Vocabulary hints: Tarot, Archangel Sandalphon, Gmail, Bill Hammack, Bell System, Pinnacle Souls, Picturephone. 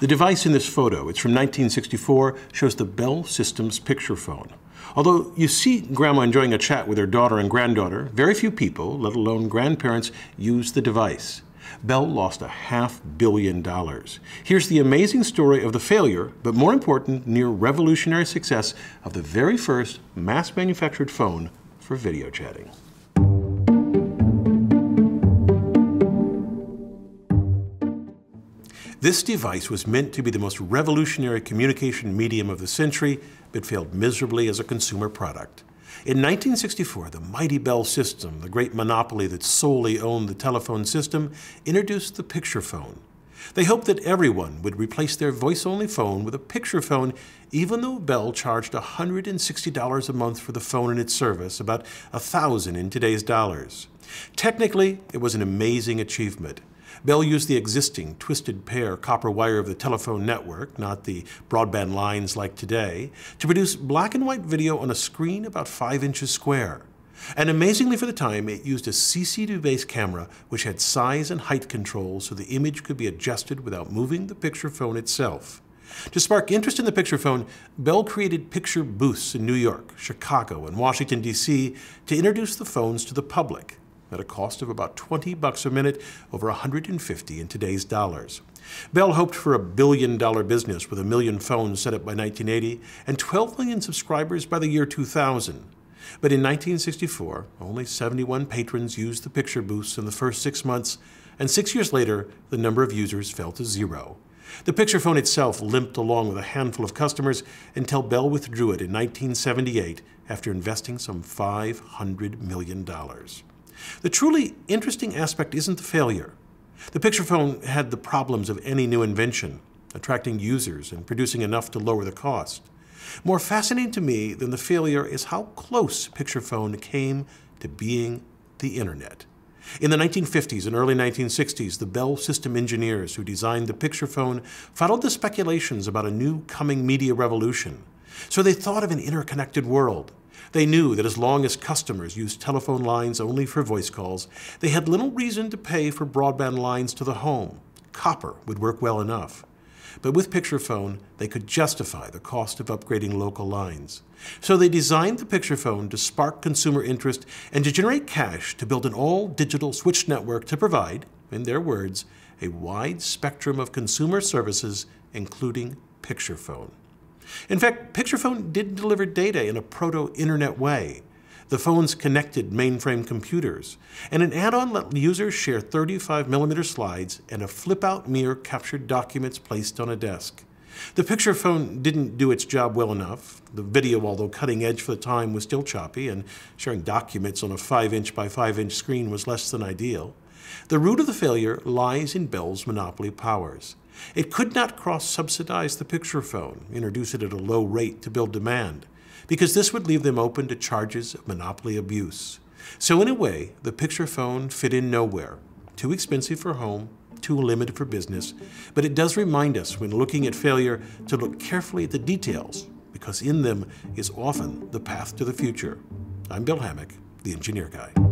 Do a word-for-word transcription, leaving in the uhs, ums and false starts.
The device in this photo, it's from nineteen sixty-four, shows the Bell System's Picturephone. Although you see Grandma enjoying a chat with her daughter and granddaughter, very few people, let alone grandparents, use the device. Bell lost a half billion dollars. Here's the amazing story of the failure, but more important, near revolutionary success of the very first mass-manufactured phone for video chatting. This device was meant to be the most revolutionary communication medium of the century, but failed miserably as a consumer product. In nineteen sixty-four, the mighty Bell System, the great monopoly that solely owned the telephone system, introduced the Picturephone. They hoped that everyone would replace their voice-only phone with a Picturephone, even though Bell charged one hundred sixty dollars a month for the phone and its service, about one thousand dollars in today's dollars. Technically, it was an amazing achievement. Bell used the existing twisted pair copper wire of the telephone network, not the broadband lines like today, to produce black and white video on a screen about five inches square. And amazingly for the time, it used a C C D-based camera which had size and height control so the image could be adjusted without moving the Picturephone itself. To spark interest in the Picturephone, Bell created picture booths in New York, Chicago, and Washington, D C to introduce the phones to the public, at a cost of about twenty bucks a minute, over one hundred fifty in today's dollars. Bell hoped for a billion-dollar business with a million phones set up by nineteen eighty and twelve million subscribers by the year two thousand. But in nineteen sixty-four, only seventy-one patrons used the picture booths in the first six months, and six years later, the number of users fell to zero. The Picturephone itself limped along with a handful of customers until Bell withdrew it in nineteen seventy-eight after investing some five hundred million dollars. The truly interesting aspect isn't the failure. The Picturephone had the problems of any new invention, attracting users and producing enough to lower the cost. More fascinating to me than the failure is how close Picturephone came to being the internet. In the nineteen fifties and early nineteen sixties, the Bell System engineers who designed the Picturephone followed the speculations about a new coming media revolution. So they thought of an interconnected world. They knew that as long as customers used telephone lines only for voice calls, they had little reason to pay for broadband lines to the home. Copper would work well enough. But with Picturephone, they could justify the cost of upgrading local lines. So they designed the Picturephone to spark consumer interest and to generate cash to build an all-digital switch network to provide, in their words, a wide spectrum of consumer services, including Picturephone. In fact, Picturephone did deliver data in a proto-internet way. The phones connected mainframe computers, and an add-on let users share thirty-five millimeter slides and a flip-out mirror captured documents placed on a desk. The Picturephone didn't do its job well enough. The video, although cutting-edge for the time, was still choppy, and sharing documents on a five inch by five inch screen was less than ideal. The root of the failure lies in Bell's monopoly powers. It could not cross-subsidize the Picturephone, introduce it at a low rate to build demand, because this would leave them open to charges of monopoly abuse. So in a way, the Picturephone fit in nowhere. Too expensive for home, too limited for business, but it does remind us when looking at failure to look carefully at the details, because in them is often the path to the future. I'm Bill Hammack, the Engineer Guy.